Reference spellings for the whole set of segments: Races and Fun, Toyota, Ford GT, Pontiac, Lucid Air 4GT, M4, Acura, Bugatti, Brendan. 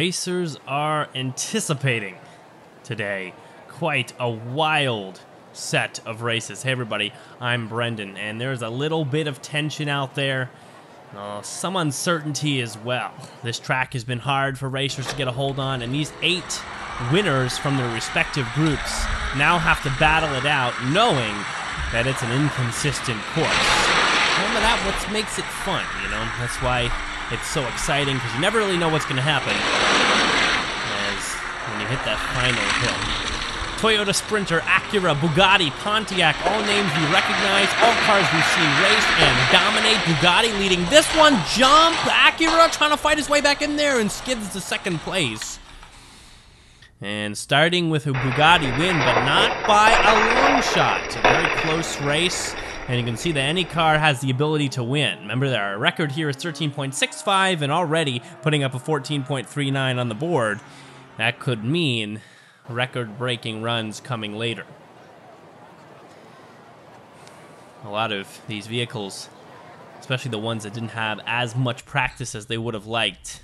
racers are anticipating today quite a wild set of races. Hey everybody, I'm Brendan, and there's a little bit of tension out there, some uncertainty as well. This track has been hard for racers to get a hold on, and these 8 winners from their respective groups now have to battle it out, knowing that it's an inconsistent course. Remember that, what makes it fun, you know? That's why it's so exciting, because you never really know what's going to happen as when you hit that final hill. Toyota, Sprinter, Acura, Bugatti, Pontiac, all names we recognize, all cars we've seen race and dominate. Bugatti leading this one, jump, Acura trying to fight his way back in there and skids to second place. And starting with a Bugatti win, but not by a long shot. It's a very close race, and you can see that any car has the ability to win. Remember that our record here is 13.65, and already putting up a 14.39 on the board. That could mean record-breaking runs coming later. A lot of these vehicles, especially the ones that didn't have as much practice as they would have liked,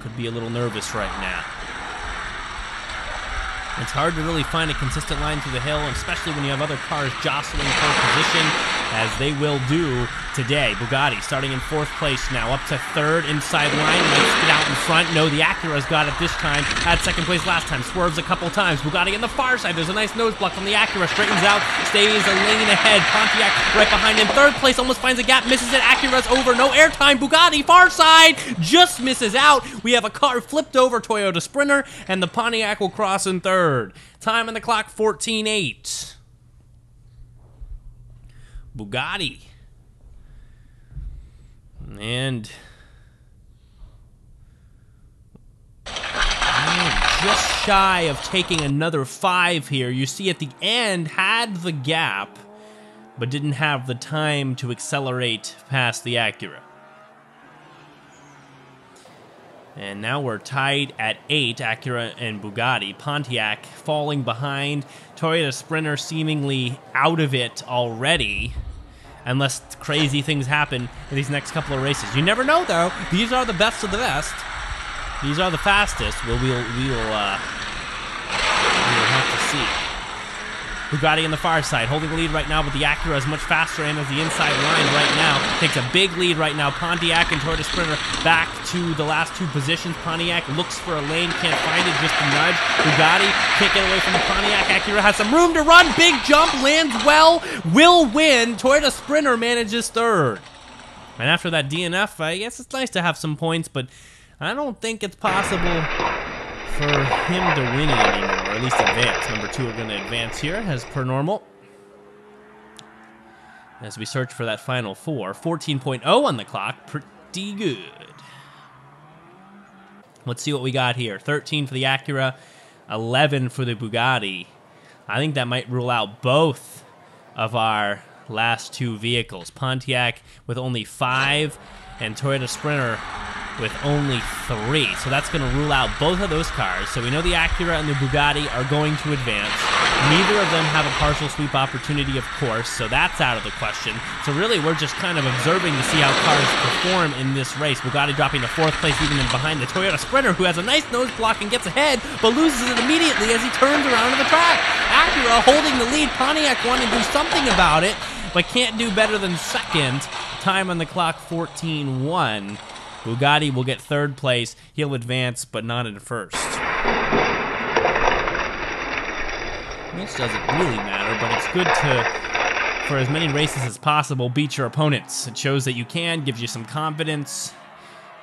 could be a little nervous right now. It's hard to really find a consistent line through the hill, especially when you have other cars jostling for position, as they will do today. Bugatti starting in 4th place now, up to 3rd inside line. Let's get out in front. No, the Acura's got it this time. Had 2nd place last time. Swerves a couple times. Bugatti in the far side. There's a nice nose block on the Acura. Straightens out. Stays a lane ahead. Pontiac right behind him. 3rd place almost finds a gap. Misses it. Acura's over. No airtime. Bugatti far side just misses out. We have a car flipped over. Toyota Sprinter, and the Pontiac will cross in 3rd. Time on the clock, 14:08. Bugatti. And just shy of taking another 5 here. You see at the end, had the gap, but didn't have the time to accelerate past the Acura. And now we're tied at 8, Acura and Bugatti. Pontiac falling behind. Toyota Sprinter seemingly out of it already, unless crazy things happen in these next couple of races. You never know, though. These are the best of the best. These are the fastest. We'll have to see. Bugatti on the far side, holding the lead right now, but the Acura is much faster and as the inside line right now. Takes a big lead right now. Pontiac and Toyota Sprinter back to the last 2 positions. Pontiac looks for a lane, can't find it, just a nudge. Bugatti can't get away from the Pontiac. Acura has some room to run. Big jump, lands well, will win. Toyota Sprinter manages 3rd. And after that DNF, I guess it's nice to have some points, but I don't think it's possible for him to win it anymore, or at least advance. Number 2 are going to advance here, as per normal, as we search for that final 4. 14.0 on the clock, pretty good. Let's see what we got here. 13 for the Acura, 11 for the Bugatti. I think that might rule out both of our last 2 vehicles. Pontiac with only 5, and Toyota Sprinter with only 3. So that's going to rule out both of those cars. So we know the Acura and the Bugatti are going to advance. Neither of them have a partial sweep opportunity, of course, so that's out of the question. So really, we're just kind of observing to see how cars perform in this race. Bugatti dropping to 4th place, leaving them behind the Toyota Sprinter, who has a nice nose block and gets ahead, but loses it immediately as he turns around to the track. Acura holding the lead. Pontiac wanting to do something about it, but can't do better than 2nd. Time on the clock, 14:01. Bugatti will get 3rd place. He'll advance, but not in 1st. This doesn't really matter, but it's good to, for as many races as possible, beat your opponents. It shows that you can, gives you some confidence,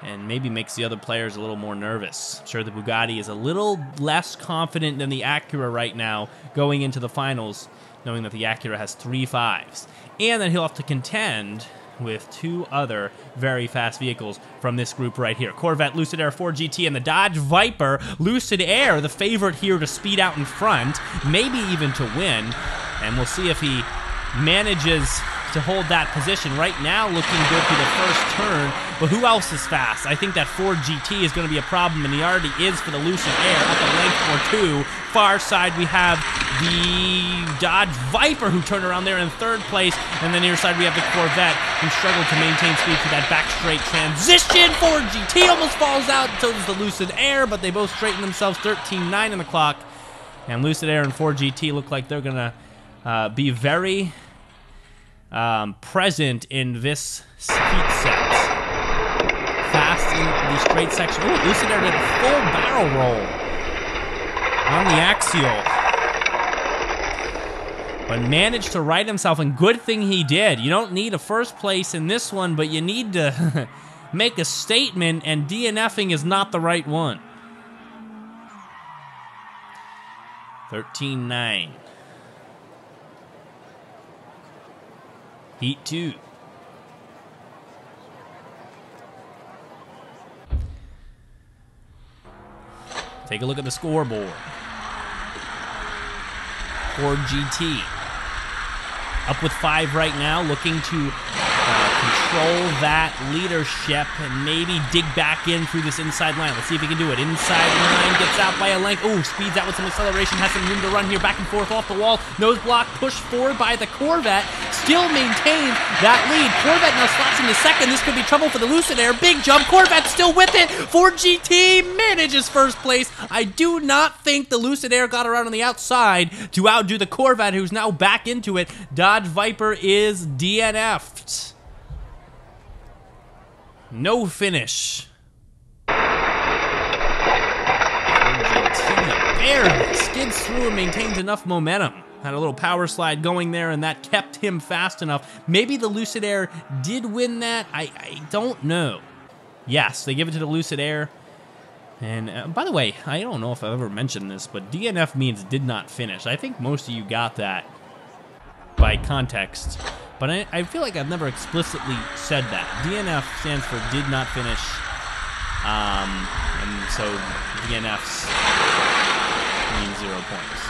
and maybe makes the other players a little more nervous. I'm sure the Bugatti is a little less confident than the Acura right now going into the finals, knowing that the Acura has 3 5s. And then he'll have to contend with 2 other very fast vehicles from this group right here. Corvette, Lucid Air 4GT, and the Dodge Viper. Lucid Air, the favorite here to speed out in front, maybe even to win. And we'll see if he manages to hold that position. Right now, looking good through the first turn, but who else is fast? I think that Ford GT is going to be a problem, and he already is for the Lucid Air, up a length or two. Far side, we have the Dodge Viper, who turned around there in third place, and the near side, we have the Corvette, who struggled to maintain speed through that back straight transition. Ford GT almost falls out, so does the Lucid Air, but they both straighten themselves, 13.9 on the clock. And Lucid Air and Ford GT look like they're going to be very present in this speed set. Fast in the straight section. Ooh, Lucid Air did a full barrel roll on the axial, but managed to right himself, and good thing he did. You don't need a first place in this one, but you need to make a statement, and DNFing is not the right one. 13.9. Heat 2. Take a look at the scoreboard. Ford GT up with 5 right now, looking to control that leadership and maybe dig back in through this inside line. Let's see if he can do it. Inside line, gets out by a length. Oh, speeds out with some acceleration, has some room to run here. Back and forth off the wall. Nose block, pushed forward by the Corvette. Still maintains that lead. Corvette now slots into second. This could be trouble for the Lucid Air. Big jump. Corvette still with it. Ford GT manages first place. I do not think the Lucid Air got around on the outside to outdo the Corvette, who's now back into it. Dodge Viper is DNF'd. No finish. Barely skids through and maintains enough momentum. Had a little power slide going there, and that kept him fast enough. Maybe the Lucid Air did win that. I don't know. Yes, they give it to the Lucid Air. And by the way, I don't know if I've ever mentioned this, but DNF means did not finish. I think most of you got that by context. But I feel like I've never explicitly said that. DNF stands for did not finish, and so DNFs means 0 points.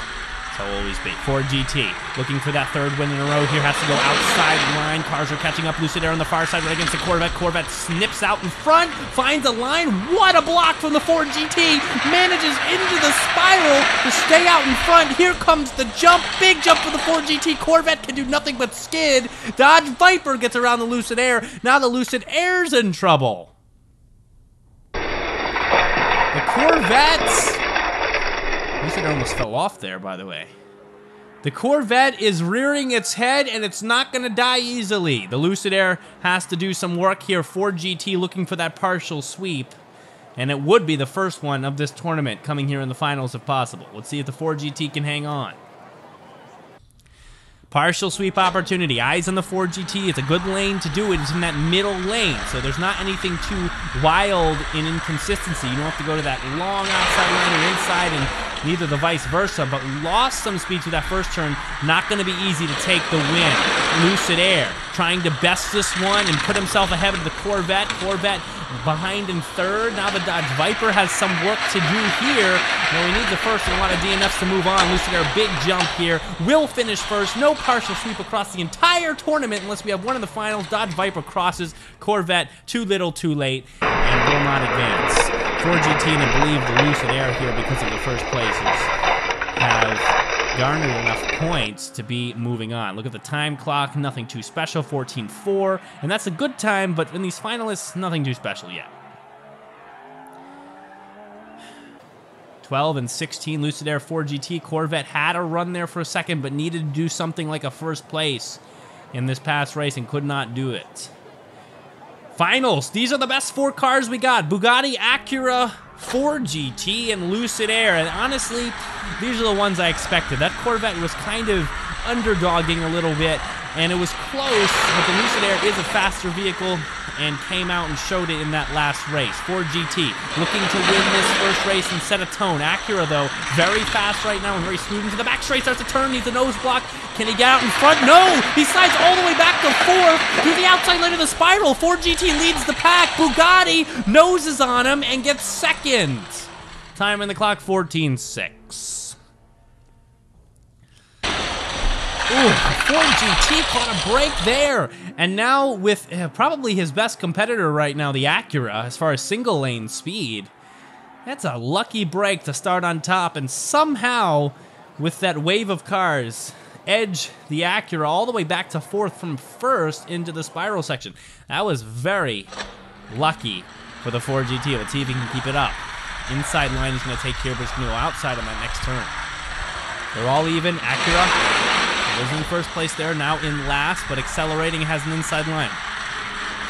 So always be. Ford GT looking for that third win in a row here. Has to go outside line. Cars are catching up. Lucid Air on the far side right against the Corvette. Corvette snips out in front, finds a line. What a block from the Ford GT. Manages into the spiral to stay out in front. Here comes the jump. Big jump for the Ford GT. Corvette can do nothing but skid. Dodge Viper gets around the Lucid Air. Now the Lucid Air's in trouble. The Corvette's... Lucid Air almost fell off there, by the way. The Corvette is rearing its head, and it's not going to die easily. The Lucid Air has to do some work here. Ford GT looking for that partial sweep, and it would be the first one of this tournament, coming here in the finals if possible. Let's see if the Ford GT can hang on. Partial sweep opportunity. Eyes on the Ford GT. It's a good lane to do it. It's in that middle lane, so there's not anything too wild in inconsistency. You don't have to go to that long outside lane or inside, and neither the vice versa, but lost some speed through that first turn. Not going to be easy to take the win. Lucid Air trying to best this one and put himself ahead of the Corvette. Corvette behind in third. Now the Dodge Viper has some work to do here. Now he needs the first and a lot of DNFs to move on. Lucid Air, big jump here. Will finish first. No partial sweep across the entire tournament unless we have one in the finals. Dodge Viper crosses Corvette, too little, too late, and will not advance. Ford GT, and I believe the Lucid Air here, because of the first places, have garnered enough points to be moving on. Look at the time clock, nothing too special, 14.4, and that's a good time, but in these finalists, nothing too special yet. 12 and 16, Lucid Air, 4GT. Corvette had a run there for a second, but needed to do something like a first place in this past race and could not do it. Finals, these are the best 4 cars we got. Bugatti, Acura, 4GT, and Lucid Air. And honestly, these are the ones I expected. That Corvette was kind of underdogging a little bit, and it was close, but the Lucid Air is a faster vehicle and came out and showed it in that last race. Ford GT looking to win this first race and set a tone. Acura, though, very fast right now and very smooth into the back straight. Starts to turn, needs a nose block. Can he get out in front? No! He slides all the way back to fourth through the outside lane of the spiral. Ford GT leads the pack. Bugatti noses on him and gets second. Time in the clock, 14.6. Ford GT caught a break there. And now with probably his best competitor right now, the Acura, as far as single lane speed, that's a lucky break to start on top. And somehow, with that wave of cars, edge the Acura all the way back to fourth from first into the spiral section. That was very lucky for the Ford GT. Let's see if he can keep it up. Inside line is going to take care of his new outside on that next turn. They're all even. Acura was in first place there, now in last, but accelerating, has an inside line.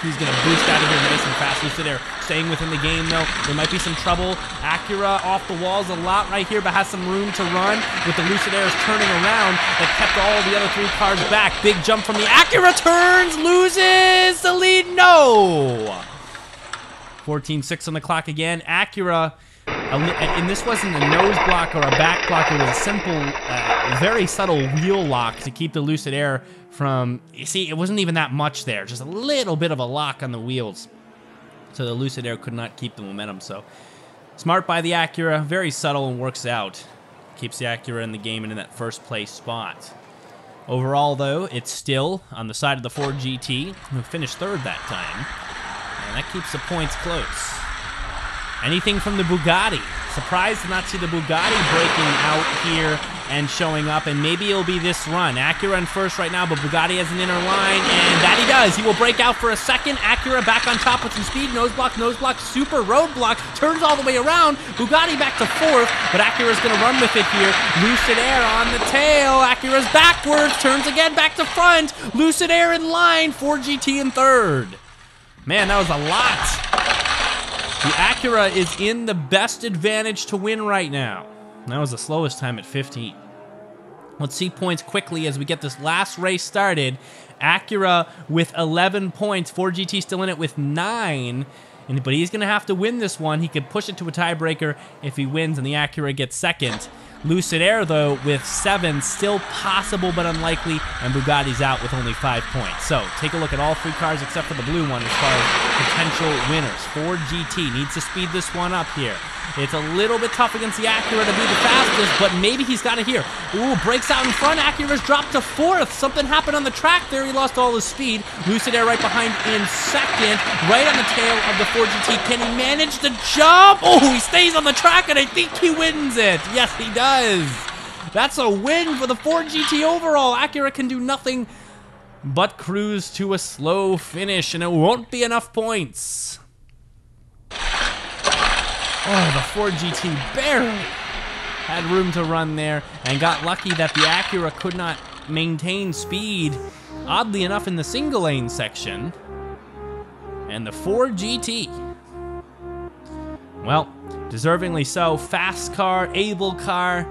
He's going to boost out of here nice and fast. Lucid Air staying within the game, though. There might be some trouble. Acura off the walls a lot right here, but has some room to run with the Lucid Airs turning around. That kept all the other three cars back. Big jump from the Acura, turns, loses the lead. No! 14-6 on the clock again. Acura, and this wasn't a nose block or a back block. It was a simple, very subtle wheel lock to keep the Lucid Air from, you see, it wasn't even that much there. Just a little bit of a lock on the wheels. So the Lucid Air could not keep the momentum. So smart by the Acura, very subtle, and works out. Keeps the Acura in the game and in that first place spot. Overall, though, it's still on the side of the Ford GT, who finished third that time. And that keeps the points close. Anything from the Bugatti. Surprised to not see the Bugatti breaking out here and showing up, and maybe it'll be this run. Acura in first right now, but Bugatti has an inner line, and that he does. He will break out for a second. Acura back on top with some speed. Nose block, super roadblock. Turns all the way around. Bugatti back to fourth, but Acura's going to run with it here. Lucid Air on the tail. Acura's backwards. Turns again back to front. Lucid Air in line. Ford GT in third. Man, that was a lot. The Acura is in the best advantage to win right now. That was the slowest time at 15. Let's see points quickly as we get this last race started. Acura with 11 points. Ford GT still in it with 9. But he's going to have to win this one. He could push it to a tiebreaker if he wins, and the Acura gets second. Lucid Air, though, with 7. Still possible but unlikely. And Bugatti's out with only 5 points. So take a look at all three cars except for the blue one as far as potential winners. Ford GT needs to speed this one up here. It's a little bit tough against the Acura to be the fastest, but maybe he's got it here. Ooh, breaks out in front. Acura's dropped to fourth. Something happened on the track there. He lost all his speed. Lucid Air right behind in second. Right on the tail of the Ford GT. Can he manage the jump? Oh, he stays on the track, and I think he wins it. Yes, he does. That's a win for the Ford GT overall. Acura can do nothing but cruise to a slow finish, and it won't be enough points. Oh, the Ford GT barely had room to run there and got lucky that the Acura could not maintain speed, oddly enough, in the single lane section. And the Ford GT, well, deservingly so. Fast car, able car,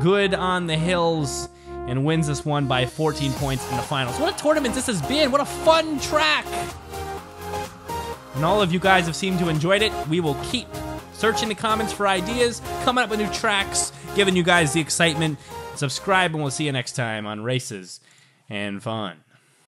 good on the hills, and wins this one by 14 points in the finals. What a tournament this has been. What a fun track. And all of you guys have seemed to enjoyed it. We will keep searching the comments for ideas, coming up with new tracks, giving you guys the excitement. Subscribe, and we'll see you next time on Races and Fun.